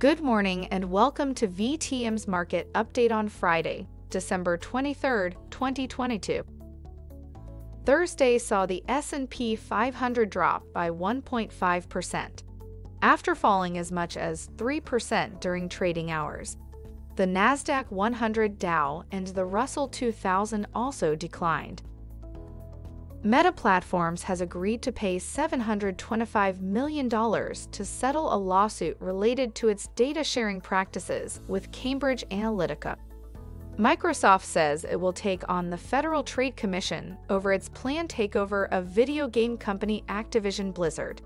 Good morning and welcome to VTM's market update on Friday, December 23, 2022. Thursday saw the S&P 500 drop by 1.5%, after falling as much as 3% during trading hours. The Nasdaq 100 Dow and the Russell 2000 also declined. Meta Platforms has agreed to pay $725 million to settle a lawsuit related to its data-sharing practices with Cambridge Analytica. Microsoft says it will take on the Federal Trade Commission over its planned takeover of video game company Activision Blizzard.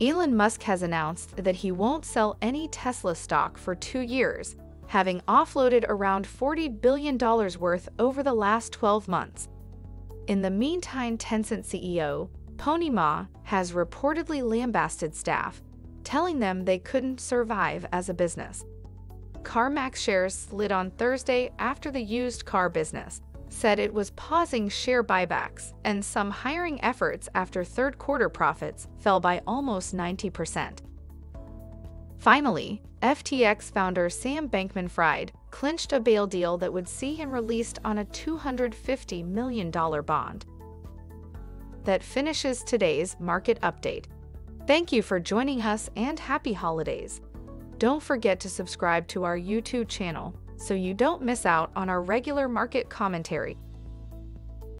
Elon Musk has announced that he won't sell any Tesla stock for 2 years, having offloaded around $40 billion worth over the last 12 months. In the meantime, Tencent CEO, Pony Ma, has reportedly lambasted staff, telling them they couldn't survive as a business. CarMax shares slid on Thursday after the used car business said it was pausing share buybacks and some hiring efforts after third-quarter profits fell by almost 90%. Finally, FTX founder Sam Bankman-Fried clinched a bail deal that would see him released on a $250 million bond. That finishes today's market update. Thank you for joining us and happy holidays. Don't forget to subscribe to our YouTube channel so you don't miss out on our regular market commentary.